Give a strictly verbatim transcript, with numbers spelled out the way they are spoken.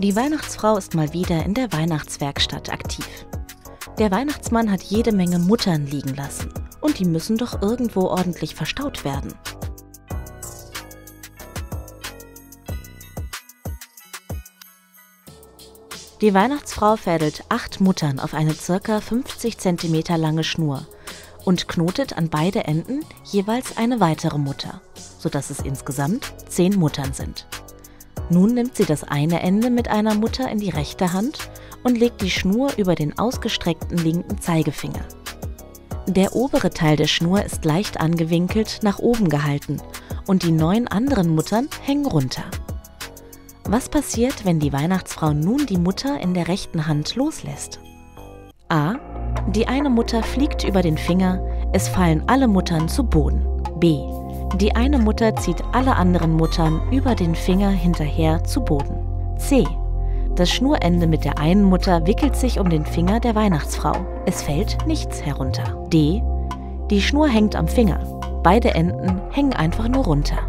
Die Weihnachtsfrau ist mal wieder in der Weihnachtswerkstatt aktiv. Der Weihnachtsmann hat jede Menge Muttern liegen lassen und die müssen doch irgendwo ordentlich verstaut werden. Die Weihnachtsfrau fädelt acht Muttern auf eine ca. fünfzig Zentimeter lange Schnur und knotet an beide Enden jeweils eine weitere Mutter, sodass es insgesamt zehn Muttern sind. Nun nimmt sie das eine Ende mit einer Mutter in die rechte Hand und legt die Schnur über den ausgestreckten linken Zeigefinger. Der obere Teil der Schnur ist leicht angewinkelt nach oben gehalten und die neun anderen Muttern hängen runter. Was passiert, wenn die Weihnachtsfrau nun die Mutter in der rechten Hand loslässt? A. Die eine Mutter fliegt über den Finger, es fallen alle Muttern zu Boden. B. Die eine Mutter zieht alle anderen Muttern über den Finger hinterher zu Boden. C. Das Schnurende mit der einen Mutter wickelt sich um den Finger der Weihnachtsfrau. Es fällt nichts herunter. D. Die Schnur hängt am Finger. Beide Enden hängen einfach nur runter.